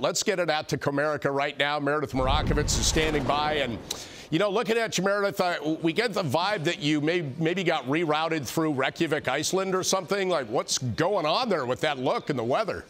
Let's get it out to Comerica right now. Meredith Marakovits is standing by. And, you know, looking at you, Meredith, we get the vibe that you maybe got rerouted through Reykjavik, Iceland or something. Like, what's going on there with that look and the weather?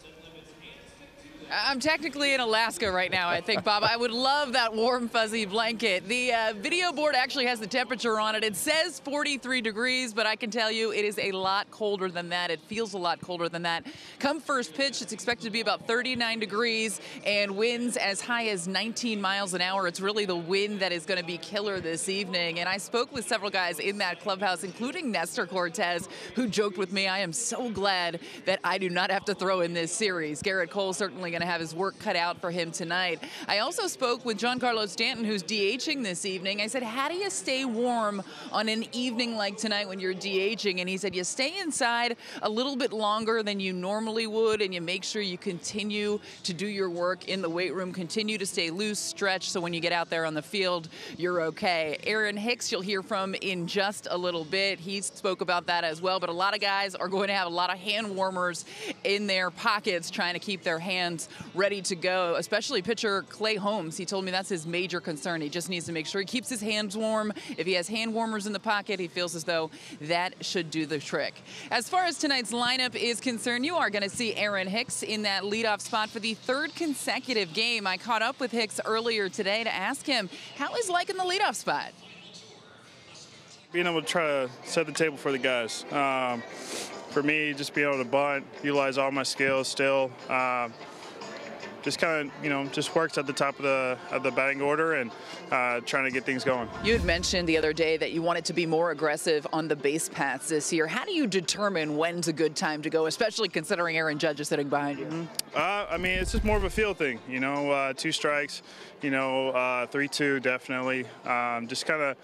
I'm technically in Alaska right now, I think, Bob. I would love that warm, fuzzy blanket. The video board actually has the temperature on it. It says 43 degrees, but I can tell you it is a lot colder than that. It feels a lot colder than that. Come first pitch, it's expected to be about 39 degrees and winds as high as 19 miles an hour. It's really the wind that is going to be killer this evening. And I spoke with several guys in that clubhouse, including Nestor Cortez, who joked with me, I am so glad that I do not have to throw in this series. Gerrit Cole certainly going to have his work cut out for him tonight. I also spoke with Giancarlo Stanton, who's DHing this evening. I said, how do you stay warm on an evening like tonight when you're DHing? And he said, you stay inside a little bit longer than you normally would, and you make sure you continue to do your work in the weight room, continue to stay loose, stretch, so when you get out there on the field, you're okay. Aaron Hicks, you'll hear from in just a little bit. He spoke about that as well, but a lot of guys are going to have a lot of hand warmers in their pockets trying to keep their hands ready to go, especially pitcher Clay Holmes. He told me that's his major concern. He just needs to make sure he keeps his hands warm. If he has hand warmers in the pocket, he feels as though that should do the trick. As far as tonight's lineup is concerned, you are going to see Aaron Hicks in that leadoff spot for the third consecutive game. I caught up with Hicks earlier today to ask him how he's liking the leadoff spot. Being able to try to set the table for the guys. For me, just being able to bunt, utilize all my skills still. Just kind of, you know, just works at the top of the batting order and trying to get things going. You had mentioned the other day that you wanted to be more aggressive on the base paths this year. How do you determine when's a good time to go, especially considering Aaron Judge is sitting behind you? I mean, it's just more of a feel thing, you know, two strikes, you know, 3-2 definitely. Just kind of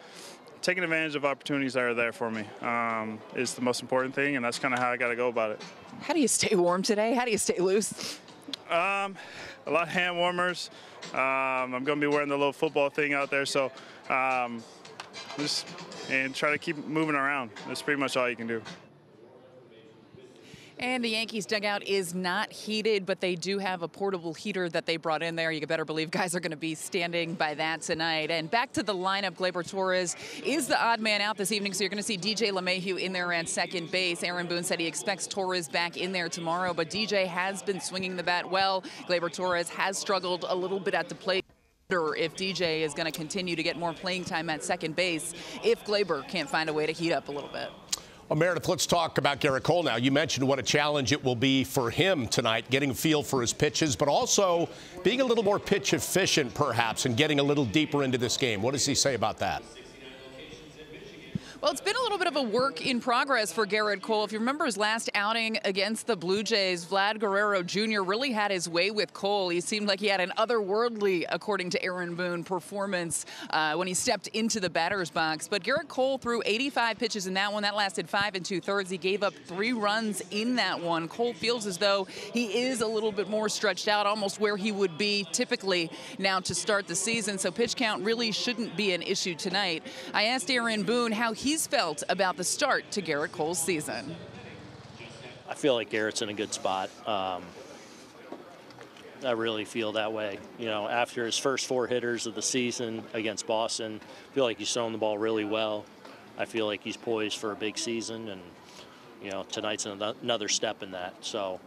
taking advantage of opportunities that are there for me is the most important thing, and that's kind of how I got to go about it. How do you stay warm today? How do you stay loose? A lot of hand warmers. I'm going to be wearing the little football thing out there, so and try to keep moving around. That's pretty much all you can do. And the Yankees dugout is not heated, but they do have a portable heater that they brought in there. You better believe guys are going to be standing by that tonight. And back to the lineup, Gleyber Torres is the odd man out this evening, so you're going to see DJ LeMahieu in there at second base. Aaron Boone said he expects Torres back in there tomorrow, but DJ has been swinging the bat well. Gleyber Torres has struggled a little bit at the plate. If DJ is going to continue to get more playing time at second base, if Gleyber can't find a way to heat up a little bit. Well, Meredith, let's talk about Gerrit Cole now. You mentioned what a challenge it will be for him tonight, getting a feel for his pitches, but also being a little more pitch efficient, perhaps, and getting a little deeper into this game. What does he say about that? Well, it's been a little bit of a work in progress for Gerrit Cole. If you remember his last outing against the Blue Jays, Vlad Guerrero Jr. really had his way with Cole. He seemed like he had an otherworldly, according to Aaron Boone, performance when he stepped into the batter's box. But Gerrit Cole threw 85 pitches in that one. That lasted 5 2/3. He gave up 3 runs in that one. Cole feels as though he is a little bit more stretched out, almost where he would be typically now to start the season. So pitch count really shouldn't be an issue tonight. I asked Aaron Boone how he's felt about the start to Gerrit Cole's season. I feel like Gerrit's in a good spot. I really feel that way. You know, after his first 4 hitters of the season against Boston, I feel like he's thrown the ball really well. I feel like he's poised for a big season, and, you know, tonight's another step in that. So,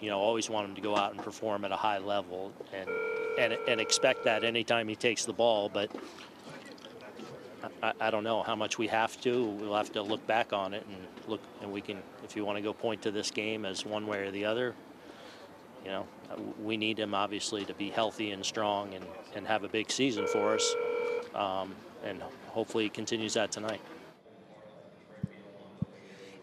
you know, always want him to go out and perform at a high level, and expect that anytime he takes the ball, but I don't know how much we have to. We'll have to look back on it and look, and we can, if you want to go point to this game as one way or the other, you know, we need him obviously to be healthy and strong and have a big season for us. And hopefully he continues that tonight.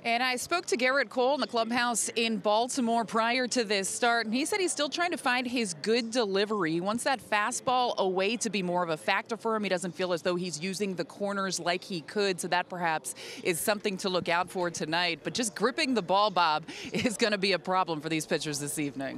And I spoke to Gerrit Cole in the clubhouse in Baltimore prior to this start, and he said he's still trying to find his good delivery. He wants that fastball away to be more of a factor for him. He doesn't feel as though he's using the corners like he could, so that perhaps is something to look out for tonight. But just gripping the ball, Bob, is going to be a problem for these pitchers this evening.